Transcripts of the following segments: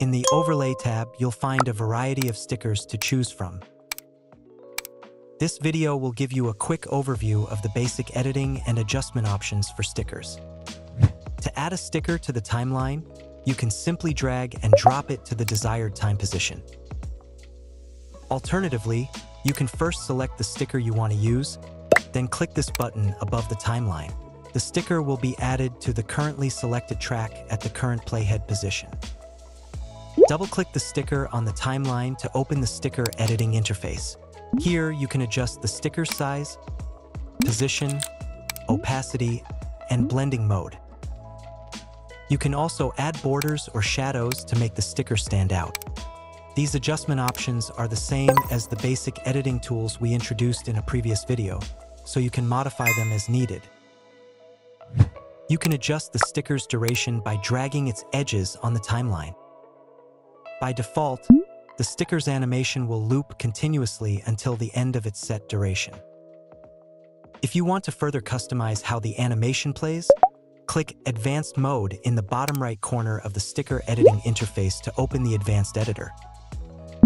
In the Overlay tab, you'll find a variety of stickers to choose from. This video will give you a quick overview of the basic editing and adjustment options for stickers. To add a sticker to the timeline, you can simply drag and drop it to the desired time position. Alternatively, you can first select the sticker you want to use, then click this button above the timeline. The sticker will be added to the currently selected track at the current playhead position. Double-click the sticker on the timeline to open the sticker editing interface. Here, you can adjust the sticker size, position, opacity, and blending mode. You can also add borders or shadows to make the sticker stand out. These adjustment options are the same as the basic editing tools we introduced in a previous video, so you can modify them as needed. You can adjust the sticker's duration by dragging its edges on the timeline. By default, the sticker's animation will loop continuously until the end of its set duration. If you want to further customize how the animation plays, click Advanced Mode in the bottom right corner of the sticker editing interface to open the Advanced Editor.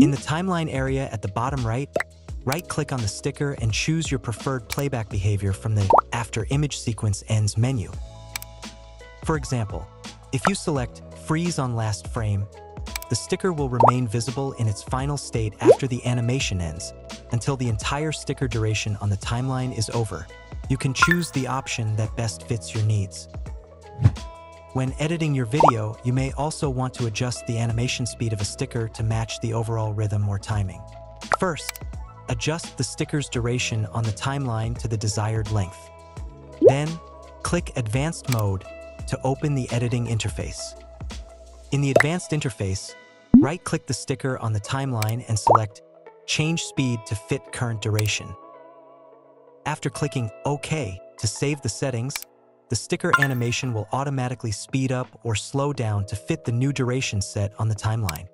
In the timeline area at the bottom right, right-click on the sticker and choose your preferred playback behavior from the After Image Sequence Ends menu. For example, if you select Freeze on Last Frame, the sticker will remain visible in its final state after the animation ends, until the entire sticker duration on the timeline is over. You can choose the option that best fits your needs. When editing your video, you may also want to adjust the animation speed of a sticker to match the overall rhythm or timing. First, adjust the sticker's duration on the timeline to the desired length. Then, click Advanced Mode to open the editing interface. In the advanced interface, right-click the sticker on the timeline and select Change Speed to fit current duration. After clicking OK to save the settings, the sticker animation will automatically speed up or slow down to fit the new duration set on the timeline.